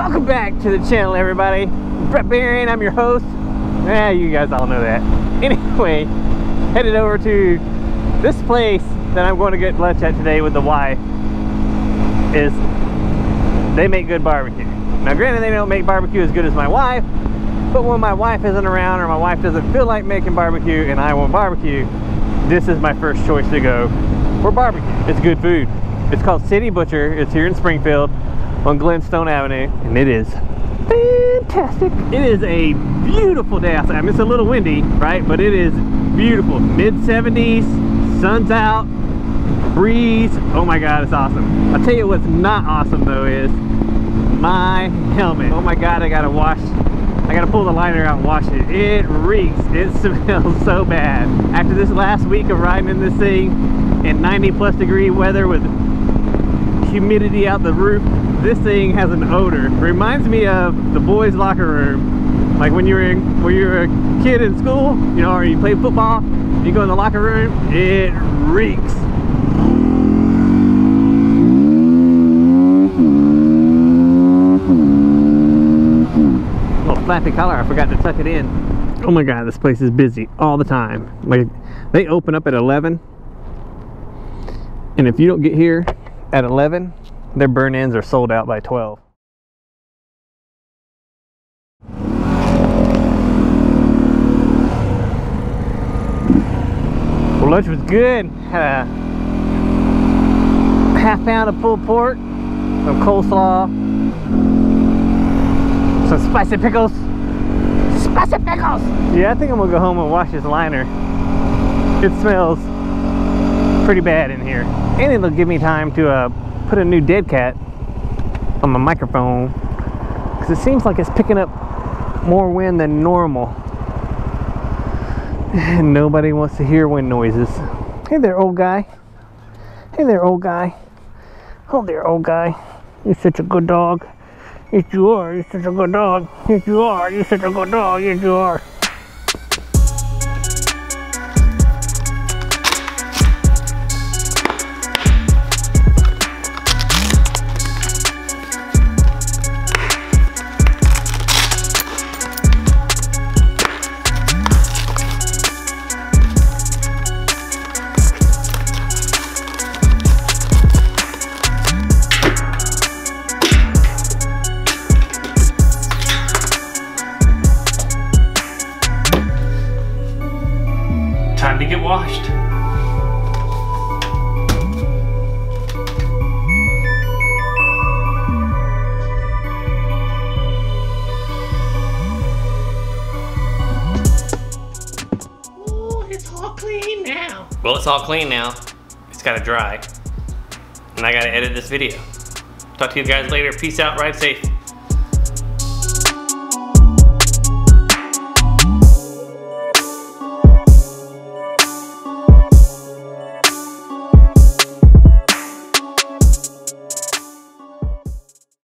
Welcome back to the channel, everybody. Brett Barron, I'm your host. Yeah, you guys all know that. Anyway, headed over to this place that I'm going to get lunch at today with the wife. Is they make good barbecue. Now granted, they don't make barbecue as good as my wife, but when my wife isn't around or my wife doesn't feel like making barbecue and I want barbecue, this is my first choice to go for barbecue. It's good food. It's called City Butcher. It's here in Springfield on Glenstone Avenue, and it is fantastic. It is a beautiful day outside. I mean, it's a little windy, right? But it is beautiful. Mid-70s, sun's out, breeze. Oh my God, it's awesome. I'll tell you what's not awesome though is my helmet. Oh my God, I gotta pull the liner out and wash it. It reeks, it smells so bad. After this last week of riding in this thing in 90+ degree weather with humidity out the roof, this thing has an odor. Reminds me of the boys' locker room. Like when you were a kid in school, you know, or you played football, you go in the locker room, it reeks. Little flappy collar, I forgot to tuck it in. Oh my God, this place is busy all the time. Like, they open up at 11, and if you don't get here at 11, their burn-ins are sold out by 12. Well, lunch was good. Had a half pound of pulled pork, some coleslaw, some spicy pickles. Spicy pickles! Yeah, I think I'm gonna go home and wash this liner. It smells pretty bad in here. And it'll give me time to put a new dead cat on my microphone, because it seems like it's picking up more wind than normal and nobody wants to hear wind noises. Hey there, old guy. Hey there, old guy. Oh there, old guy. You're such a good dog. Yes you are. You're such a good dog. Yes you are. You're such a good dog. Yes you are. Time to get washed. Ooh, it's all clean now. Well, it's all clean now. It's gotta dry. And I gotta edit this video. Talk to you guys later. Peace out, ride safe.